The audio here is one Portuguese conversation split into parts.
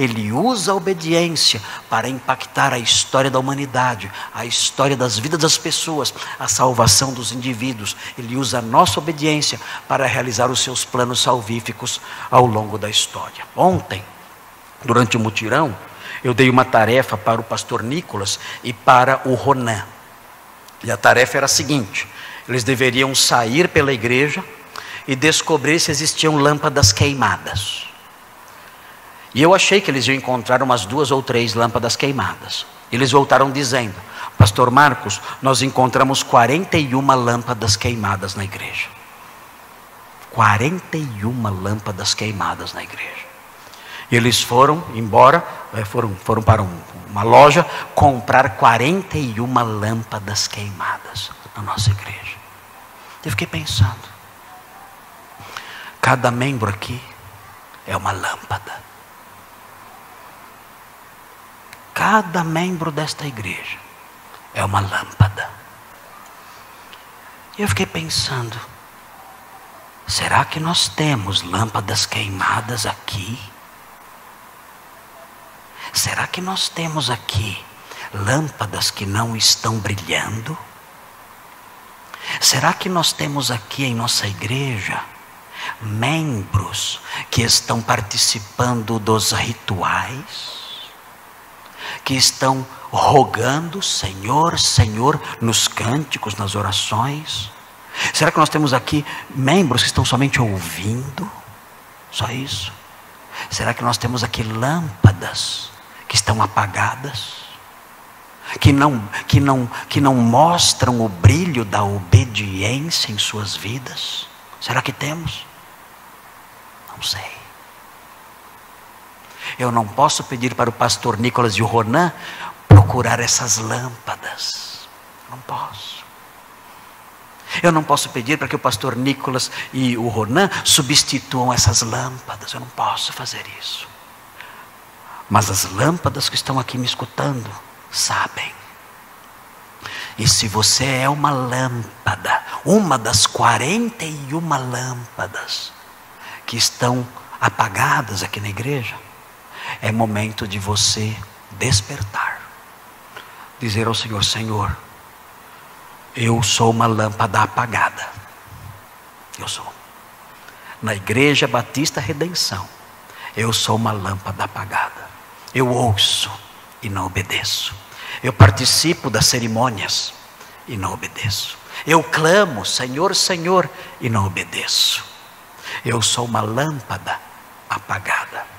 Ele usa a obediência para impactar a história da humanidade, a história das vidas das pessoas, a salvação dos indivíduos. Ele usa a nossa obediência para realizar os seus planos salvíficos ao longo da história. Ontem, durante o mutirão, eu dei uma tarefa para o pastor Nicolas e para o Ronan. E a tarefa era a seguinte: eles deveriam sair pela igreja e descobrir se existiam lâmpadas queimadas. E eu achei que eles iam encontrar umas 2 ou 3 lâmpadas queimadas. Eles voltaram dizendo: Pastor Marcos, nós encontramos 41 lâmpadas queimadas na igreja. 41 lâmpadas queimadas na igreja. E eles foram embora, foram para uma loja comprar 41 lâmpadas queimadas na nossa igreja. Eu fiquei pensando: cada membro aqui é uma lâmpada. Cada membro desta igreja é uma lâmpada. E eu fiquei pensando: será que nós temos lâmpadas queimadas aqui? Será que nós temos aqui lâmpadas que não estão brilhando? Será que nós temos aqui em nossa igreja membros que estão participando dos rituais? Que estão rogando: Senhor, Senhor, nos cânticos, nas orações? Será que nós temos aqui membros que estão somente ouvindo? Só isso? Será que nós temos aqui lâmpadas que estão apagadas? Que não mostram o brilho da obediência em suas vidas? Será que temos? Não sei. Eu não posso pedir para o pastor Nicolas e o Ronan procurar essas lâmpadas. Não posso. Eu não posso pedir para que o pastor Nicolas e o Ronan substituam essas lâmpadas. Eu não posso fazer isso. Mas as lâmpadas que estão aqui me escutando sabem. E se você é uma lâmpada, uma das 41 lâmpadas que estão apagadas aqui na igreja, é momento de você despertar. Dizer ao Senhor: Senhor, eu sou uma lâmpada apagada. Eu sou. Na Igreja Batista Redenção, eu sou uma lâmpada apagada. Eu ouço e não obedeço. Eu participo das cerimônias e não obedeço. Eu clamo: Senhor, Senhor, e não obedeço. Eu sou uma lâmpada apagada.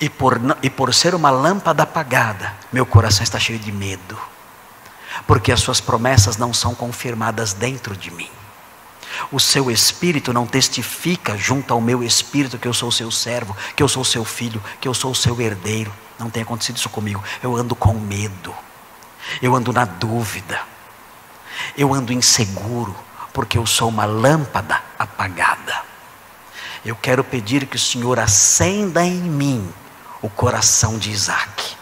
E por ser uma lâmpada apagada, meu coração está cheio de medo, porque as suas promessas não são confirmadas dentro de mim. O seu espírito não testifica junto ao meu espírito que eu sou seu servo, que eu sou seu filho, que eu sou seu herdeiro. Não tem acontecido isso comigo. Eu ando com medo, eu ando na dúvida, eu ando inseguro, porque eu sou uma lâmpada apagada. Eu quero pedir que o Senhor acenda em mim o coração de Isaac,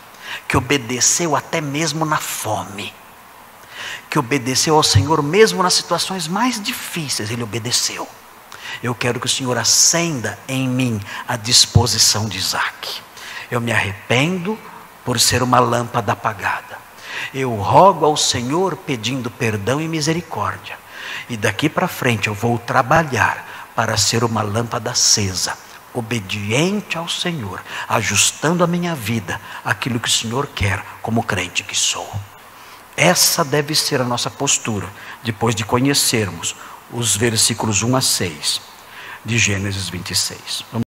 que obedeceu até mesmo na fome, que obedeceu ao Senhor mesmo nas situações mais difíceis. Ele obedeceu. Eu quero que o Senhor acenda em mim a disposição de Isaac. Eu me arrependo por ser uma lâmpada apagada. Eu rogo ao Senhor pedindo perdão e misericórdia. E daqui para frente eu vou trabalhar para ser uma lâmpada acesa, obediente ao Senhor, ajustando a minha vida aquilo que o Senhor quer, como crente que sou. Essa deve ser a nossa postura, depois de conhecermos os versículos 1 a 6 de Gênesis 26. Vamos